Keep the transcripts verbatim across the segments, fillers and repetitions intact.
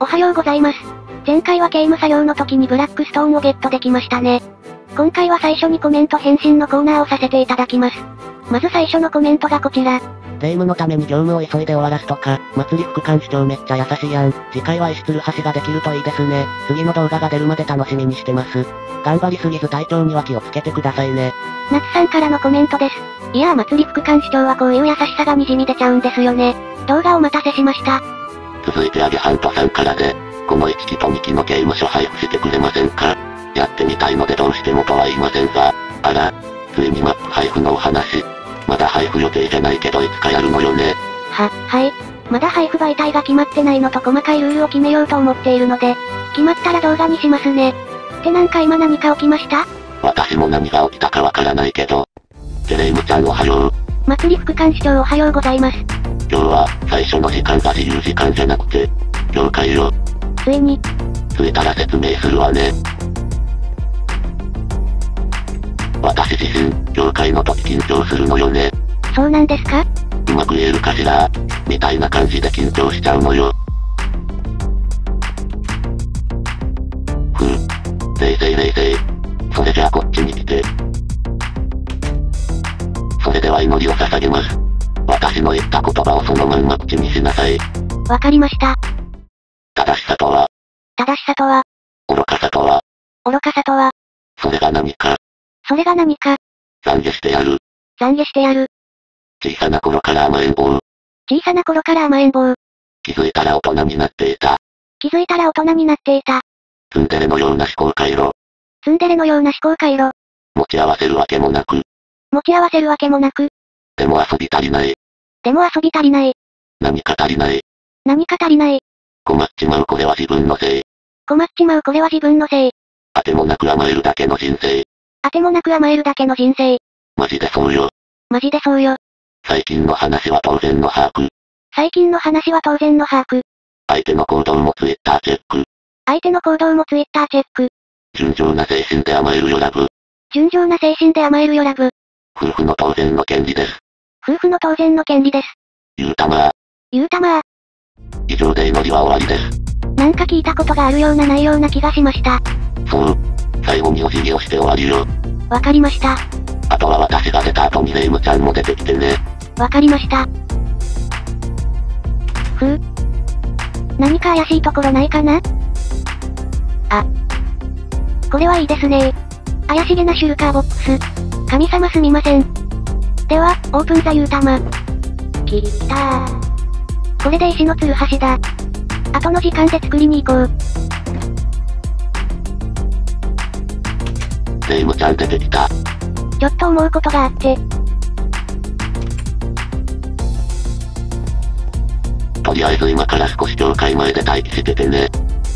おはようございます。前回は刑務作業の時にブラックストーンをゲットできましたね。今回は最初にコメント返信のコーナーをさせていただきます。まず最初のコメントがこちら。霊夢のために業務を急いで終わらすとか、祭り副官主張めっちゃ優しいやん。次回は石鶴橋ができるといいですね。次の動画が出るまで楽しみにしてます。頑張りすぎず体調には気をつけてくださいね。夏さんからのコメントです。いやー祭り副官主張はこういう優しさが滲み出ちゃうんですよね。動画お待たせしました。続いてアゲハントさんからで、このいち期とに期の刑務所配布してくれませんか。やってみたいのでどうしてもとは言いませんが、あら、ついにマップ配布のお話。まだ配布予定じゃないけどいつかやるのよね。は、はい。まだ配布媒体が決まってないのと細かいルールを決めようと思っているので、決まったら動画にしますね。ってなんか今何か起きました？私も何が起きたかわからないけど。て霊夢ちゃんおはよう。祭り副官主張おはようございます。今日は、最初の時間が自由時間じゃなくて、了解よ。ついに。着いたら説明するわね。私自身、教会の時緊張するのよね。そうなんですか？うまく言えるかしら？みたいな感じで緊張しちゃうのよ。ふぅ。冷静冷静。それじゃあこっちに来て。それでは祈りを捧げます。私の言った言葉をそのまんま口にしなさい。わかりました。正しさとは？正しさとは？愚かさとは？愚かさとは？それが何か？それが何か。懺悔してやる。懺悔してやる。小さな頃から甘えん坊。小さな頃から甘えん坊。気づいたら大人になっていた。気づいたら大人になっていた。ツンデレのような思考回路。ツンデレのような思考回路。持ち合わせるわけもなく。持ち合わせるわけもなく。でも遊び足りない。でも遊び足りない。何か足りない。何か足りない。困っちまうこれは自分のせい。困っちまうこれは自分のせい。あてもなく甘えるだけの人生。あてもなく甘えるだけの人生。マジでそうよ。マジでそうよ。最近の話は当然の把握。最近の話は当然の把握。相手の行動もツイッターチェック。相手の行動もツイッターチェック。純情な精神で甘えるよラブ。純情な精神で甘えるよラブ。夫婦の当然の権利です。夫婦の当然の権利です。ゆうたまー。ゆうたまー。以上で祈りは終わりです。なんか聞いたことがあるようなないような気がしました。そう。最後にお辞儀をして終わりよ。わかりました。あとは私が出た後に霊夢ちゃんも出てきてね。わかりました。ふう。何か怪しいところないかな？あ。これはいいですね。怪しげなシュルカーボックス。神様すみません。では、オープンザユータマ。きたー。これで石の鶴橋だ。後の時間で作りに行こう。霊夢ちゃん出てきた。ちょっと思うことがあって。とりあえず今から少し教会前で待機しててね。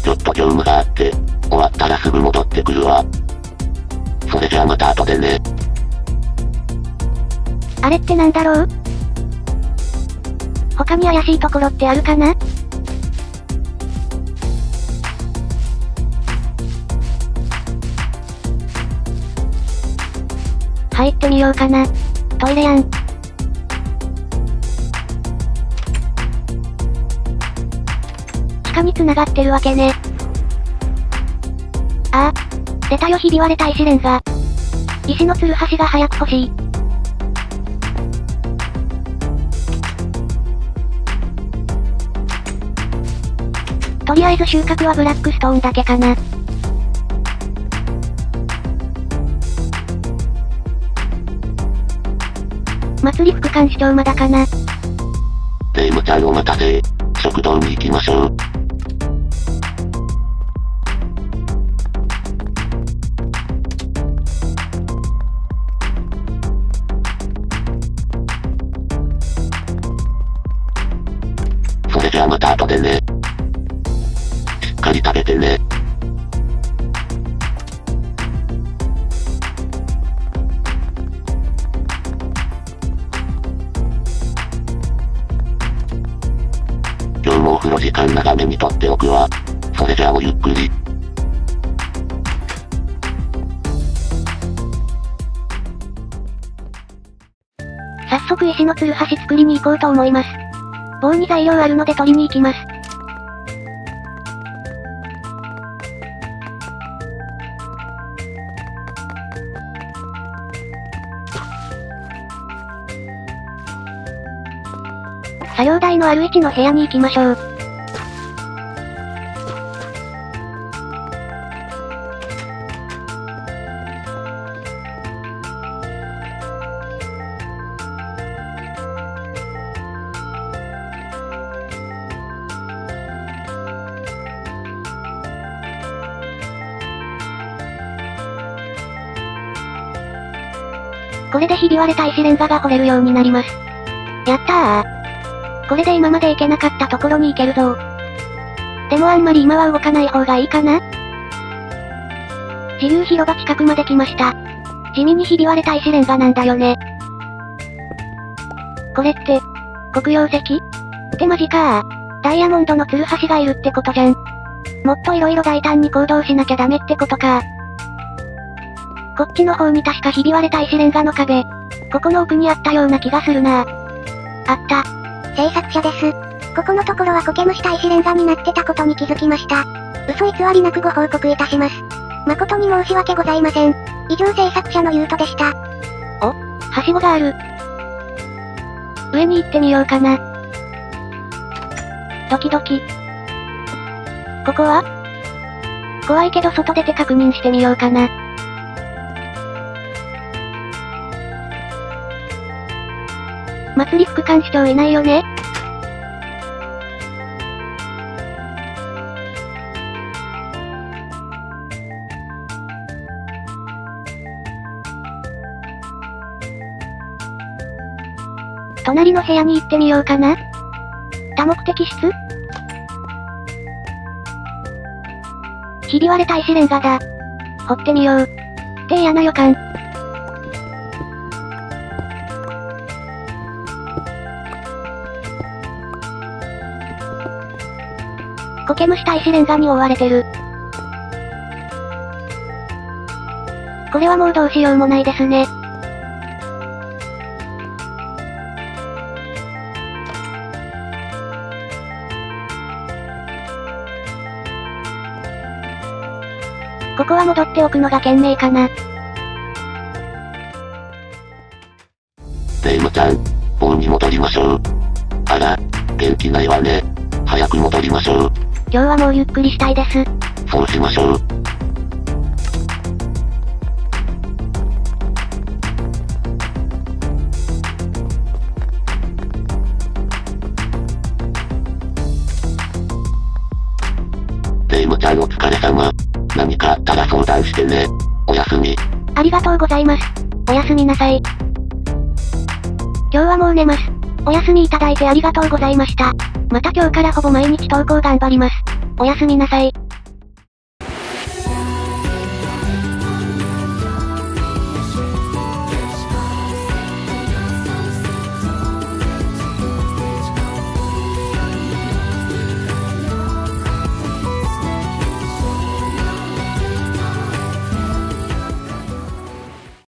ちょっと業務があって、終わったらすぐ戻ってくるわ。それじゃあまた後でね。あれってなんだろう？他に怪しいところってあるかな？入ってみようかな。トイレやん。地下に繋がってるわけね。ああ。出たよひび割れた石レンガ。石のつる橋が早く欲しい。とりあえず収穫はブラックストーンだけかな。祭り副官主張まだかな。霊夢ちゃんお待たせ。食堂に行きましょう。それじゃあまた後でね。しっかり食べてね。時間長めにとっておくわ。それじゃあおゆっくり。早速石のつる橋作りに行こうと思います。棒に材料あるので取りに行きます。作業台のある位置の部屋に行きましょう。これでひび割れた石レンガが掘れるようになります。やったー。これで今まで行けなかったところに行けるぞ。でもあんまり今は動かない方がいいかな。自流広場近くまで来ました。地味にひび割れた石レンガなんだよね。これって、黒曜石？ってマジかー。ダイヤモンドのツルハシがいるってことじゃん。もっと色々大胆に行動しなきゃダメってことかー。こっちの方に確かひび割れた石レンガの壁。ここの奥にあったような気がするなぁ。あった。制作者です。ここのところは苔むした石レンガになってたことに気づきました。嘘偽りなくご報告いたします。誠に申し訳ございません。以上制作者のゆうとでした。お、はしごがある。上に行ってみようかな。ドキドキ。ここは？怖いけど外出て確認してみようかな。祭り副館市長いないよね。隣の部屋に行ってみようかな。多目的室？ひび割れた石レンガだ。掘ってみよう。って嫌な予感。苔むした石レンガに覆われてる。これはもうどうしようもないですね。ここは戻っておくのが賢明かな。霊夢ちゃん、棒に戻りましょう。あら、元気ないわね。早く戻りましょう。今日はもうゆっくりしたいです。そうしましょう。霊夢ちゃんお疲れ様。何かあったら相談してね。おやすみ。ありがとうございます。おやすみなさい。今日はもう寝ます。お休みいただいてありがとうございました。また今日からほぼ毎日投稿頑張ります。おやすみなさい。